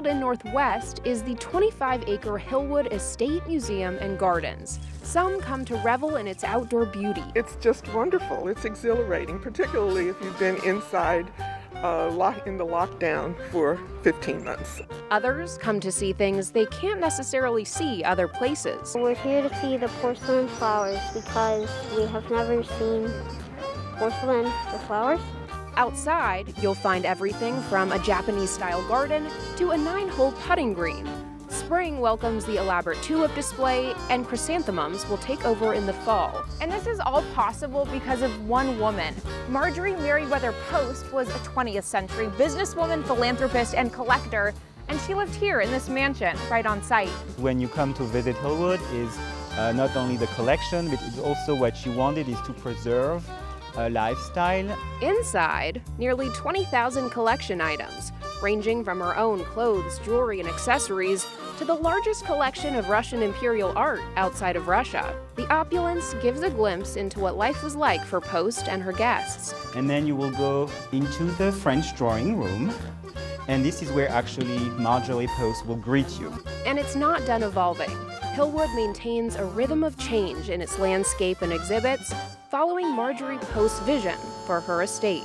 Pendleton Northwest is the 25-acre Hillwood Estate Museum and Gardens. Some come to revel in its outdoor beauty. It's just wonderful. It's exhilarating, particularly if you've been inside in the lockdown for 15 months. Others come to see things they can't necessarily see other places. We're here to see the porcelain flowers because we have never seen porcelain with flowers. Outside, you'll find everything from a Japanese-style garden to a 9-hole putting green. Spring welcomes the elaborate tulip display, and chrysanthemums will take over in the fall. And this is all possible because of one woman. Marjorie Merriweather Post was a 20th century businesswoman, philanthropist, and collector, and she lived here in this mansion right on site. When you come to visit Hillwood, it's not only the collection, but it's also what she wanted is to preserve a lifestyle. Inside, nearly 20,000 collection items, ranging from her own clothes, jewelry, and accessories to the largest collection of Russian imperial art outside of Russia. The opulence gives a glimpse into what life was like for Post and her guests. And then you will go into the French drawing room, and this is where actually Marjorie Post will greet you. And it's not done evolving. Hillwood maintains a rhythm of change in its landscape and exhibits, following Marjorie Post's vision for her estate.